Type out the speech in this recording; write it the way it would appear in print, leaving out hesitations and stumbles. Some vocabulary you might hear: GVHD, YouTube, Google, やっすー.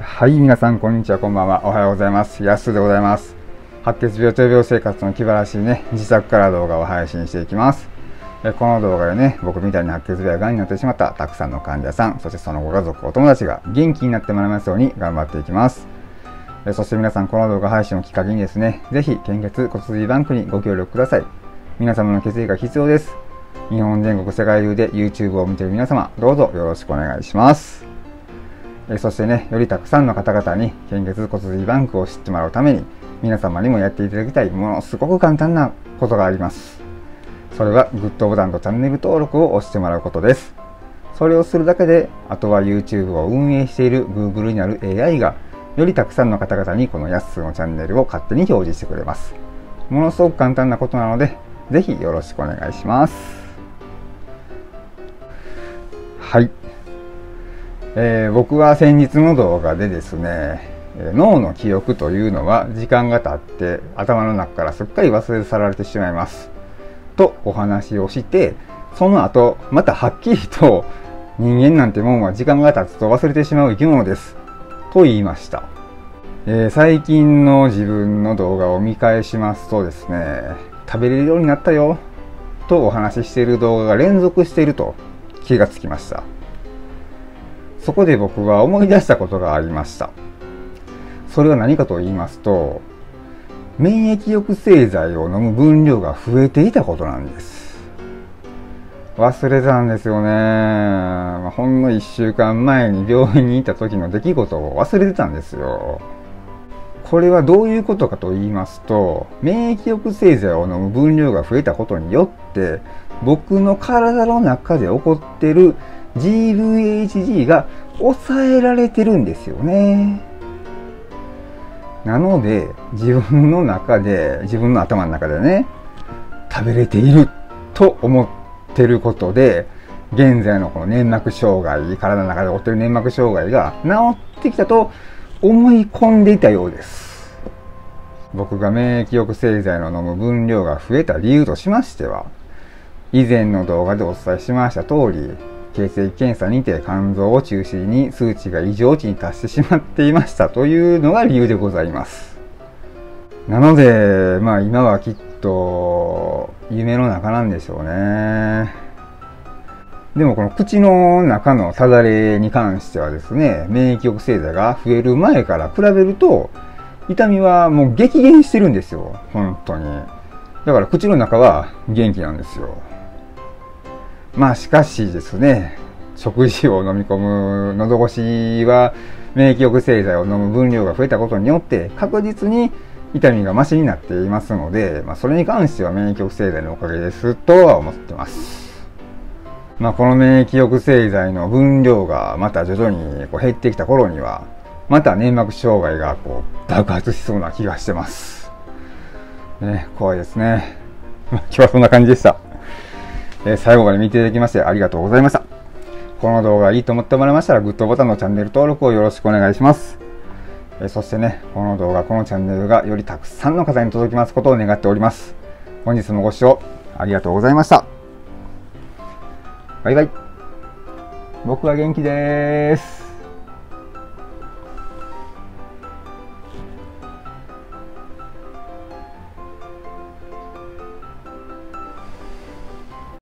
はい、皆さんこんにちは、こんばんは、おはようございます。やすでございます。白血病と病生活の気晴らしいね、自宅から動画を配信していきます。この動画でね、僕みたいに白血病やがんになってしまったたくさんの患者さん、そしてそのご家族、お友達が元気になってもらいますように頑張っていきます。そして皆さん、この動画配信をきっかけにですね、ぜひ献血骨髄バンクにご協力ください。皆様の血液が必要です。日本全国世界中で YouTube を見ている皆様、どうぞよろしくお願いします。そしてね、よりたくさんの方々に献血骨髄バンクを知ってもらうために、皆様にもやっていただきたいものすごく簡単なことがあります。それはグッドボタンとチャンネル登録を押してもらうことです。それをするだけで、あとは YouTube を運営している Google にある AI がよりたくさんの方々にこのやっすーのチャンネルを勝手に表示してくれます。ものすごく簡単なことなので、ぜひよろしくお願いします。はい、僕は先日の動画でですね、脳の記憶というのは時間が経って頭の中からすっかり忘れ去られてしまいますとお話をして、その後またはっきりと人間なんてもんは時間が経つと忘れてしまう生き物ですと言いました。最近の自分の動画を見返しますとですね、食べれるようになったよとお話ししている動画が連続していると気がつきました。そこで僕は思い出したことがありました。それは何かと言いますと、免疫抑制剤を飲む分量が増えていたことなんです。忘れたんですよね。ほんの1週間前に病院にいた時の出来事を忘れてたんですよ。これはどういうことかと言いますと、免疫抑制剤を飲む分量が増えたことによって、僕の体の中で起こっている GVHD が抑えられてるんですよね。なので、自分の頭の中でね、食べれていると思ってることで、現在のこの粘膜障害、体の中で起こってる粘膜障害が治ってきたと思い込んでいたようです。僕が免疫抑制剤の飲む分量が増えた理由としましては、以前の動画でお伝えしました通り、血液検査にて肝臓を中心に数値が異常値に達してしまっていましたというのが理由でございます。なので、今はきっと夢の中なんでしょうね。でもこの口の中のただれに関してはですね、免疫抑制剤が増える前から比べると痛みはもう激減してるんですよ、本当に。だから口の中は元気なんですよ。しかしですね、食事を飲み込む喉越しは免疫抑制剤を飲む分量が増えたことによって確実に痛みがマシになっていますので、それに関しては免疫抑制剤のおかげですとは思ってます。この免疫抑制剤の分量がまた徐々に減ってきた頃には、また粘膜障害が爆発しそうな気がしてます、怖いですね。今日はそんな感じでした。最後まで見ていただきましてありがとうございました。この動画がいいと思ってもらいましたら、グッドボタンのチャンネル登録をよろしくお願いします。そしてね、この動画、このチャンネルがよりたくさんの方に届きますことを願っております。本日もご視聴ありがとうございました。バイバイ。僕は元気です。